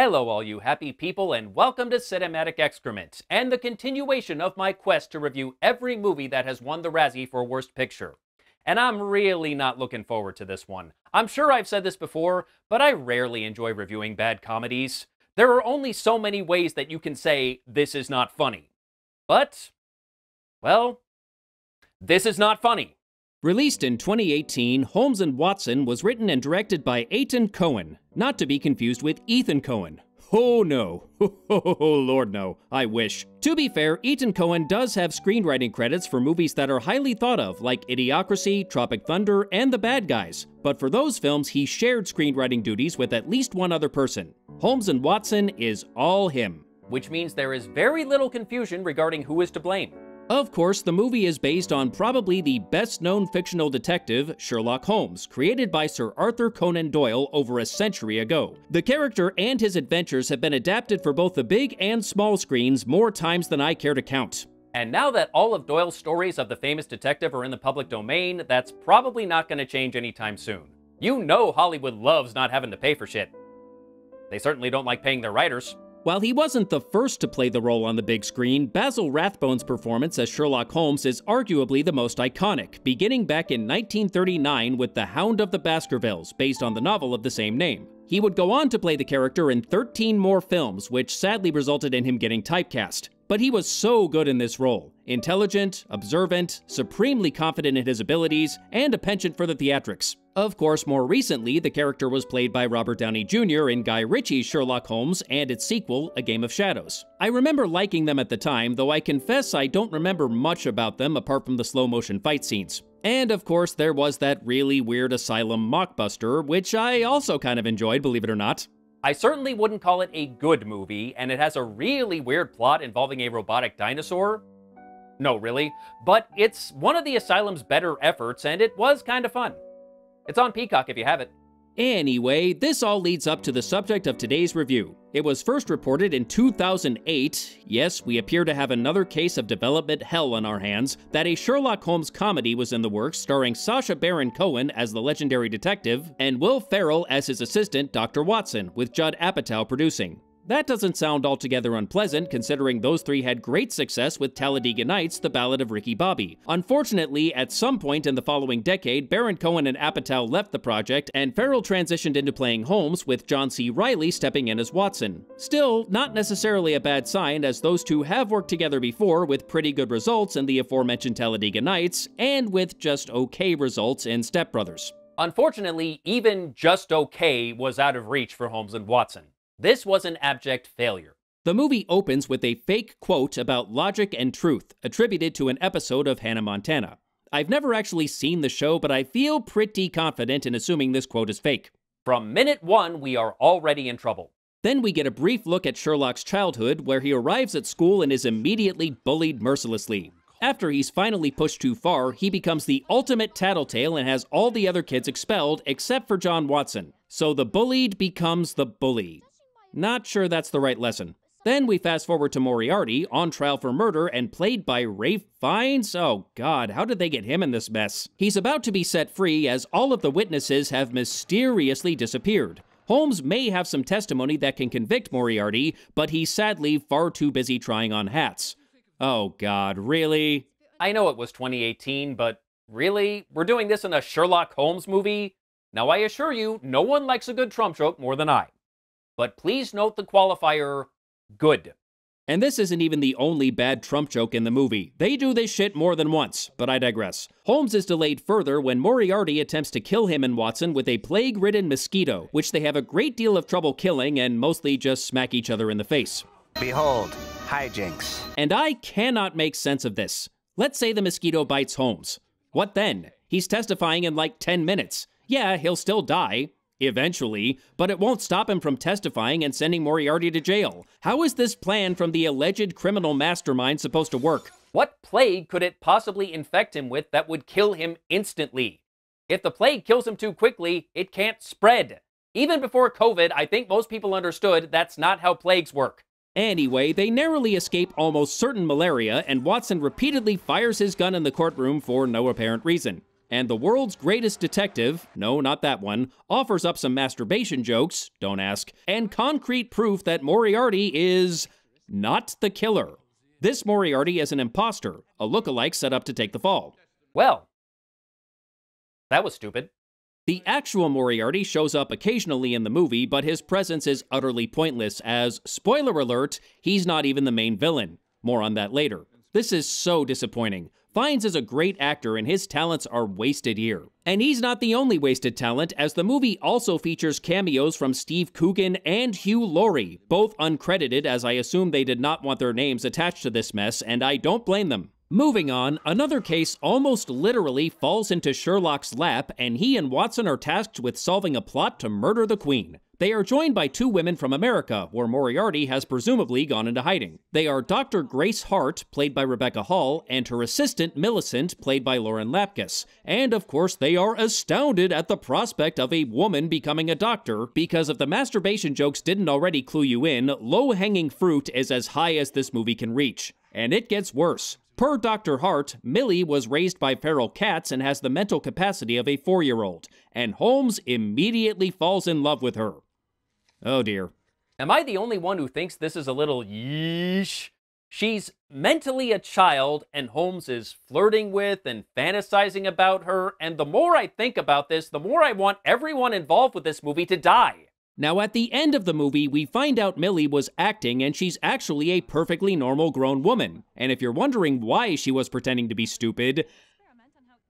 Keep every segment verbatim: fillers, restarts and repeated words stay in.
Hello all you happy people, and welcome to Cinematic Excrement, and the continuation of my quest to review every movie that has won the Razzie for Worst Picture. And I'm really not looking forward to this one. I'm sure I've said this before, but I rarely enjoy reviewing bad comedies. There are only so many ways that you can say, this is not funny. But, well, this is not funny. Released in twenty eighteen, Holmes and Watson was written and directed by Ethan Coen, not to be confused with Ethan Coen. Oh no, oh lord no, I wish. To be fair, Ethan Coen does have screenwriting credits for movies that are highly thought of, like Idiocracy, Tropic Thunder, and The Bad Guys, but for those films he shared screenwriting duties with at least one other person. Holmes and Watson is all him. Which means there is very little confusion regarding who is to blame. Of course, the movie is based on probably the best-known fictional detective, Sherlock Holmes, created by Sir Arthur Conan Doyle over a century ago. The character and his adventures have been adapted for both the big and small screens more times than I care to count. And now that all of Doyle's stories of the famous detective are in the public domain, that's probably not going to change anytime soon. You know Hollywood loves not having to pay for shit. They certainly don't like paying their writers. While he wasn't the first to play the role on the big screen, Basil Rathbone's performance as Sherlock Holmes is arguably the most iconic, beginning back in nineteen thirty-nine with The Hound of the Baskervilles, based on the novel of the same name. He would go on to play the character in thirteen more films, which sadly resulted in him getting typecast. But he was so good in this role. Intelligent, observant, supremely confident in his abilities, and a penchant for the theatrics. Of course, more recently, the character was played by Robert Downey Junior in Guy Ritchie's Sherlock Holmes and its sequel, A Game of Shadows. I remember liking them at the time, though I confess I don't remember much about them apart from the slow-motion fight scenes. And of course, there was that really weird Asylum mockbuster, which I also kind of enjoyed, believe it or not. I certainly wouldn't call it a good movie, and it has a really weird plot involving a robotic dinosaur. No, really. But it's one of the Asylum's better efforts, and it was kind of fun. It's on Peacock if you have it. Anyway, this all leads up to the subject of today's review. It was first reported in two thousand eight, yes, we appear to have another case of development hell on our hands, that a Sherlock Holmes comedy was in the works starring Sacha Baron Cohen as the legendary detective and Will Ferrell as his assistant, Doctor Watson, with Judd Apatow producing. That doesn't sound altogether unpleasant, considering those three had great success with Talladega Nights, The Ballad of Ricky Bobby. Unfortunately, at some point in the following decade, Baron Cohen and Apatow left the project, and Ferrell transitioned into playing Holmes, with John C. Reilly stepping in as Watson. Still, not necessarily a bad sign, as those two have worked together before with pretty good results in the aforementioned Talladega Nights, and with just okay results in Step Brothers. Unfortunately, even just okay was out of reach for Holmes and Watson. This was an abject failure. The movie opens with a fake quote about logic and truth, attributed to an episode of Hannah Montana. I've never actually seen the show, but I feel pretty confident in assuming this quote is fake. From minute one, we are already in trouble. Then we get a brief look at Sherlock's childhood, where he arrives at school and is immediately bullied mercilessly. After he's finally pushed too far, he becomes the ultimate tattletale and has all the other kids expelled, except for John Watson. So the bullied becomes the bully. Not sure that's the right lesson. Then we fast forward to Moriarty, on trial for murder and played by Ralph Fiennes. Oh god, how did they get him in this mess? He's about to be set free as all of the witnesses have mysteriously disappeared. Holmes may have some testimony that can convict Moriarty, but he's sadly far too busy trying on hats. Oh god, really? I know it was twenty eighteen, but really? We're doing this in a Sherlock Holmes movie? Now I assure you, no one likes a good Trump joke more than I. But please note the qualifier, good. And this isn't even the only bad Trump joke in the movie. They do this shit more than once, but I digress. Holmes is delayed further when Moriarty attempts to kill him and Watson with a plague-ridden mosquito, which they have a great deal of trouble killing and mostly just smack each other in the face. Behold, hijinks. And I cannot make sense of this. Let's say the mosquito bites Holmes. What then? He's testifying in like ten minutes. Yeah, he'll still die. Eventually, but it won't stop him from testifying and sending Moriarty to jail. How is this plan from the alleged criminal mastermind supposed to work? What plague could it possibly infect him with that would kill him instantly? If the plague kills him too quickly, it can't spread. Even before COVID, I think most people understood that's not how plagues work. Anyway, they narrowly escape almost certain malaria, and Watson repeatedly fires his gun in the courtroom for no apparent reason. And the world's greatest detective, no, not that one, offers up some masturbation jokes, don't ask, and concrete proof that Moriarty is not the killer. This Moriarty is an imposter, a lookalike set up to take the fall. Well, that was stupid. The actual Moriarty shows up occasionally in the movie, but his presence is utterly pointless as, spoiler alert, he's not even the main villain. More on that later. This is so disappointing. Fiennes is a great actor and his talents are wasted here. And he's not the only wasted talent, as the movie also features cameos from Steve Coogan and Hugh Laurie, both uncredited as I assume they did not want their names attached to this mess, and I don't blame them. Moving on, another case almost literally falls into Sherlock's lap, and he and Watson are tasked with solving a plot to murder the Queen. They are joined by two women from America, where Moriarty has presumably gone into hiding. They are Doctor Grace Hart, played by Rebecca Hall, and her assistant Millicent, played by Lauren Lapkus. And of course, they are astounded at the prospect of a woman becoming a doctor, because if the masturbation jokes didn't already clue you in, low-hanging fruit is as high as this movie can reach. And it gets worse. Per Doctor Hart, Millie was raised by feral cats and has the mental capacity of a four-year-old, and Holmes immediately falls in love with her. Oh dear. Am I the only one who thinks this is a little yeesh? She's mentally a child, and Holmes is flirting with and fantasizing about her, and the more I think about this, the more I want everyone involved with this movie to die. Now, at the end of the movie, we find out Millie was acting, and she's actually a perfectly normal grown woman. And if you're wondering why she was pretending to be stupid,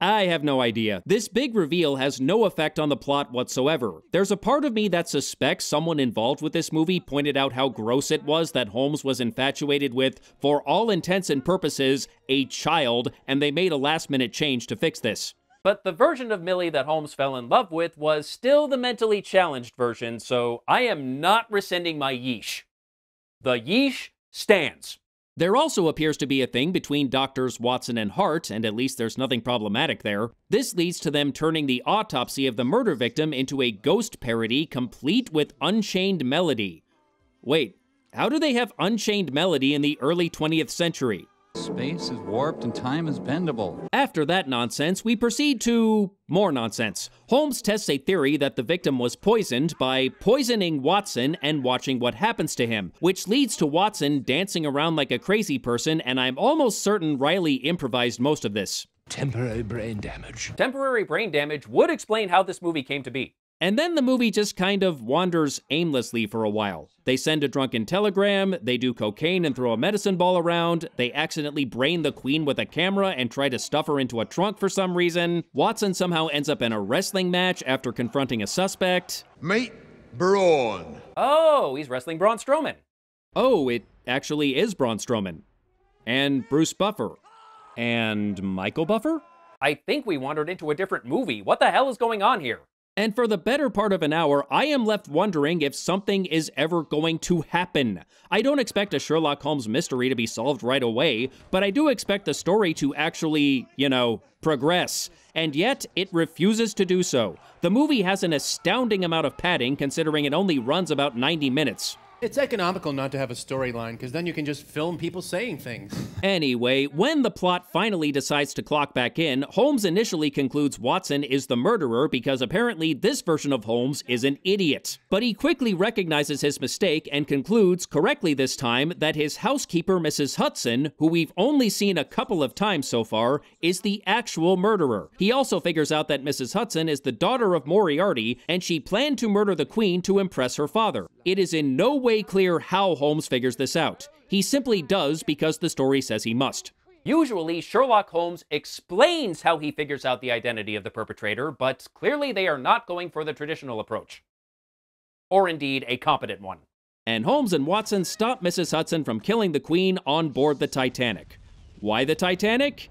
I have no idea. This big reveal has no effect on the plot whatsoever. There's a part of me that suspects someone involved with this movie pointed out how gross it was that Holmes was infatuated with, for all intents and purposes, a child, and they made a last-minute change to fix this. But the version of Millie that Holmes fell in love with was still the mentally challenged version, so I am not rescinding my yeesh. The yeesh stands. There also appears to be a thing between Doctors Watson and Hart, and at least there's nothing problematic there. This leads to them turning the autopsy of the murder victim into a ghost parody complete with Unchained Melody. Wait, how do they have Unchained Melody in the early twentieth century? Space is warped and time is bendable. After that nonsense, we proceed to more nonsense. Holmes tests a theory that the victim was poisoned by poisoning Watson and watching what happens to him, which leads to Watson dancing around like a crazy person, and I'm almost certain Reilly improvised most of this. Temporary brain damage. Temporary brain damage would explain how this movie came to be. And then the movie just kind of wanders aimlessly for a while. They send a drunken telegram, they do cocaine and throw a medicine ball around, they accidentally brain the Queen with a camera and try to stuff her into a trunk for some reason. Watson somehow ends up in a wrestling match after confronting a suspect. Meet Braun. Oh, he's wrestling Braun Strowman. Oh, it actually is Braun Strowman. And Bruce Buffer. And Michael Buffer? I think we wandered into a different movie. What the hell is going on here? And for the better part of an hour, I am left wondering if something is ever going to happen. I don't expect a Sherlock Holmes mystery to be solved right away, but I do expect the story to actually, you know, progress. And yet, it refuses to do so. The movie has an astounding amount of padding, considering it only runs about ninety minutes. It's economical not to have a storyline, because then you can just film people saying things. Anyway, when the plot finally decides to clock back in, Holmes initially concludes Watson is the murderer because apparently this version of Holmes is an idiot. But he quickly recognizes his mistake and concludes, correctly this time, that his housekeeper, Missus Hudson, who we've only seen a couple of times so far, is the actual murderer. He also figures out that Missus Hudson is the daughter of Moriarty, and she planned to murder the Queen to impress her father. It is in no way clear how Holmes figures this out. He simply does because the story says he must. Usually, Sherlock Holmes explains how he figures out the identity of the perpetrator, but clearly they are not going for the traditional approach. Or indeed, a competent one. And Holmes and Watson stop Missus Hudson from killing the Queen on board the Titanic. Why the Titanic?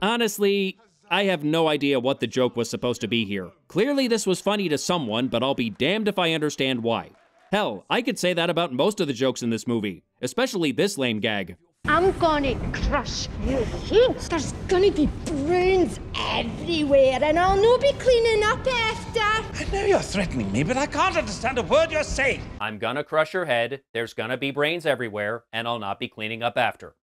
Honestly, I have no idea what the joke was supposed to be here. Clearly this was funny to someone, but I'll be damned if I understand why. Hell, I could say that about most of the jokes in this movie, especially this lame gag. I'm gonna crush your heads. There's gonna be brains everywhere, and I'll no be cleaning up after. I know you're threatening me, but I can't understand a word you're saying. I'm gonna crush your head, there's gonna be brains everywhere, and I'll not be cleaning up after.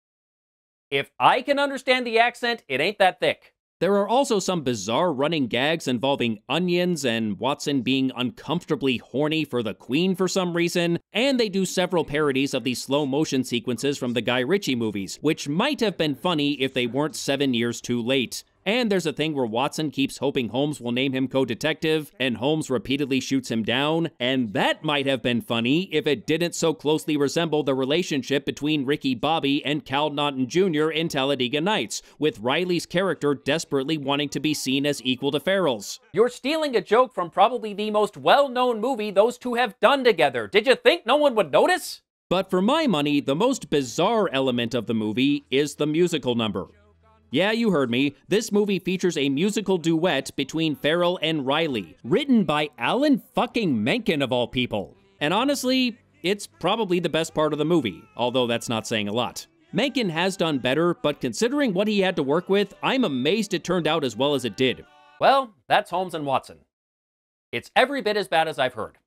If I can understand the accent, it ain't that thick. There are also some bizarre running gags involving onions and Watson being uncomfortably horny for the Queen for some reason, and they do several parodies of the slow motion sequences from the Guy Ritchie movies, which might have been funny if they weren't seven years too late. And there's a thing where Watson keeps hoping Holmes will name him co-detective, and Holmes repeatedly shoots him down, and that might have been funny if it didn't so closely resemble the relationship between Ricky Bobby and Cal Naughton Junior in Talladega Nights, with Riley's character desperately wanting to be seen as equal to Ferrell's. You're stealing a joke from probably the most well-known movie those two have done together. Did you think no one would notice? But for my money, the most bizarre element of the movie is the musical number. Yeah, you heard me. This movie features a musical duet between Ferrell and Reilly, written by Alan fucking Menken of all people. And honestly, it's probably the best part of the movie, although that's not saying a lot. Menken has done better, but considering what he had to work with, I'm amazed it turned out as well as it did. Well, that's Holmes and Watson. It's every bit as bad as I've heard.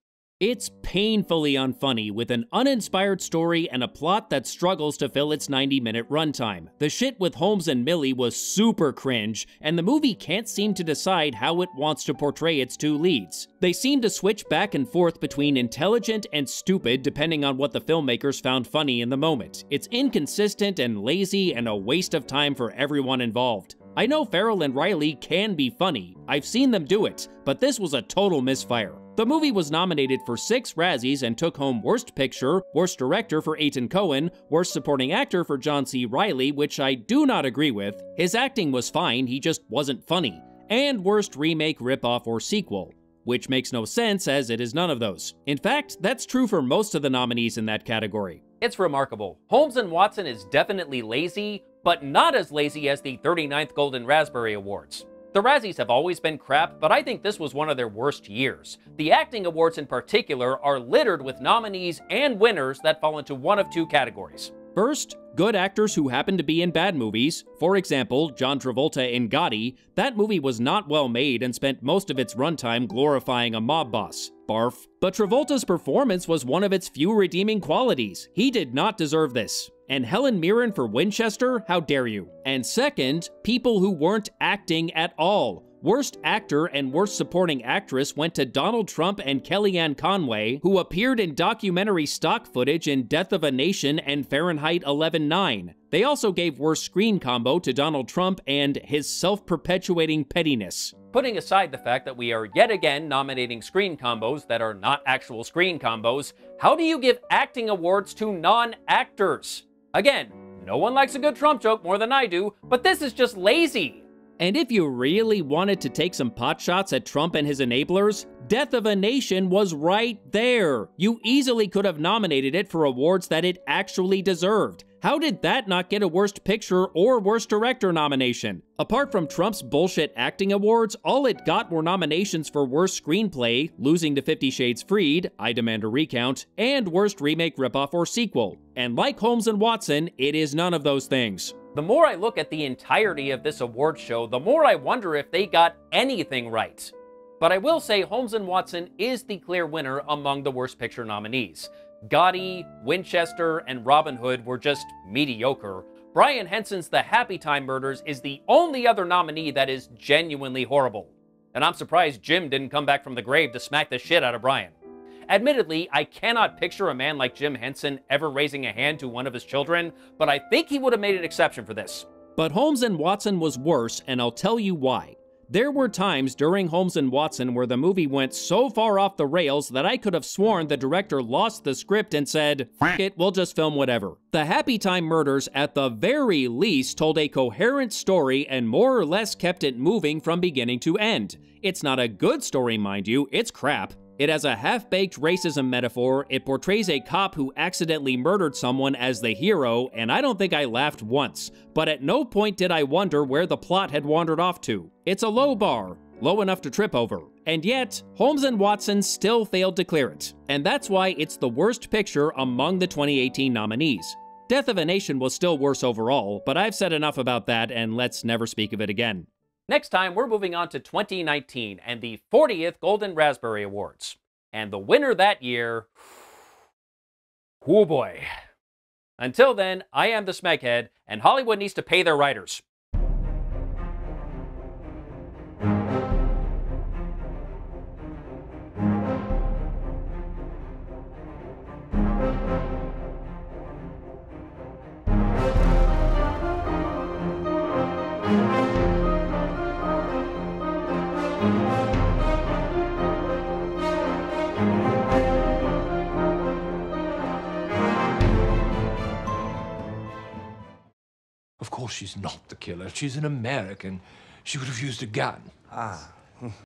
It's painfully unfunny, with an uninspired story and a plot that struggles to fill its ninety minute runtime. The shit with Holmes and Millie was super cringe, and the movie can't seem to decide how it wants to portray its two leads. They seem to switch back and forth between intelligent and stupid depending on what the filmmakers found funny in the moment. It's inconsistent and lazy and a waste of time for everyone involved. I know Ferrell and Reilly can be funny, I've seen them do it, but this was a total misfire. The movie was nominated for six Razzies and took home Worst Picture, Worst Director for Ethan Coen, Worst Supporting Actor for John C. Reilly, which I do not agree with. His acting was fine, he just wasn't funny. And Worst Remake, Ripoff, or Sequel, which makes no sense as it is none of those. In fact, that's true for most of the nominees in that category. It's remarkable. Holmes and Watson is definitely lazy, but not as lazy as the thirty-ninth Golden Raspberry Awards. The Razzies have always been crap, but I think this was one of their worst years. The acting awards in particular are littered with nominees and winners that fall into one of two categories. First, good actors who happen to be in bad movies. For example, John Travolta in Gotti. That movie was not well made and spent most of its runtime glorifying a mob boss. Barf. But Travolta's performance was one of its few redeeming qualities. He did not deserve this. And Helen Mirren for Winchester? How dare you? And second, people who weren't acting at all. Worst Actor and Worst Supporting Actress went to Donald Trump and Kellyanne Conway, who appeared in documentary stock footage in Death of a Nation and Fahrenheit eleven nine. They also gave Worst Screen Combo to Donald Trump and his self-perpetuating pettiness. Putting aside the fact that we are yet again nominating screen combos that are not actual screen combos, how do you give acting awards to non-actors? Again, no one likes a good Trump joke more than I do, but this is just lazy. And if you really wanted to take some potshots at Trump and his enablers, Death of a Nation was right there. You easily could have nominated it for awards that it actually deserved. How did that not get a Worst Picture or Worst Director nomination? Apart from Trump's bullshit acting awards, all it got were nominations for Worst Screenplay, losing to Fifty Shades Freed, I Demand a Recount, and Worst Remake, Ripoff, or Sequel. And like Holmes and Watson, it is none of those things. The more I look at the entirety of this award show, the more I wonder if they got anything right. But I will say Holmes and Watson is the clear winner among the Worst Picture nominees. Gotti, Winchester, and Robin Hood were just mediocre. Bryan Henson's The Happy Time Murders is the only other nominee that is genuinely horrible. And I'm surprised Jim didn't come back from the grave to smack the shit out of Bryan. Admittedly, I cannot picture a man like Jim Henson ever raising a hand to one of his children, but I think he would have made an exception for this. But Holmes and Watson was worse, and I'll tell you why. There were times during Holmes and Watson where the movie went so far off the rails that I could have sworn the director lost the script and said, "F it, we'll just film whatever." The Happy Time Murders at the very least told a coherent story and more or less kept it moving from beginning to end. It's not a good story, mind you, it's crap. It has a half-baked racism metaphor, it portrays a cop who accidentally murdered someone as the hero, and I don't think I laughed once, but at no point did I wonder where the plot had wandered off to. It's a low bar, low enough to trip over. And yet, Holmes and Watson still failed to clear it, and that's why it's the worst picture among the twenty eighteen nominees. Death of a Nation was still worse overall, but I've said enough about that, and let's never speak of it again. Next time, we're moving on to twenty nineteen and the fortieth Golden Raspberry Awards. And the winner that year... oh boy. Until then, I am the Smeghead, and Hollywood needs to pay their writers. Of course she's not the killer. She's an American. She would have used a gun. Ah.